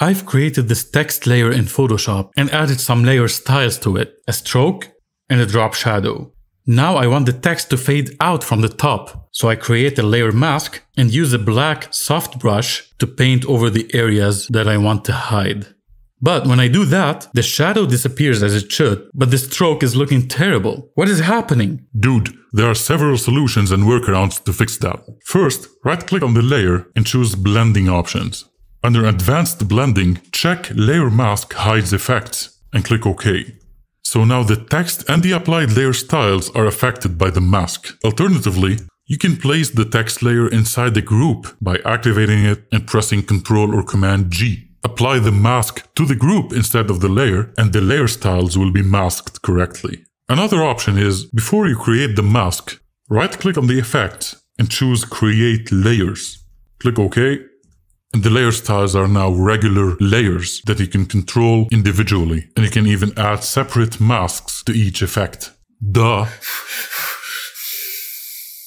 I've created this text layer in Photoshop and added some layer styles to it, a stroke and a drop shadow. Now I want the text to fade out from the top, so I create a layer mask and use a black soft brush to paint over the areas that I want to hide. But when I do that, the shadow disappears as it should, but the stroke is looking terrible. What is happening? Dude, there are several solutions and workarounds to fix that. First, right-click on the layer and choose blending options. Under advanced blending, check layer mask hides effects and click OK. So now the text and the applied layer styles are affected by the mask. Alternatively, you can place the text layer inside the group by activating it and pressing Ctrl or Command G. Apply the mask to the group instead of the layer, and the layer styles will be masked correctly. Another option is, before you create the mask, right-click on the effect and choose Create Layers. Click OK, and the layer styles are now regular layers that you can control individually, and you can even add separate masks to each effect. Duh!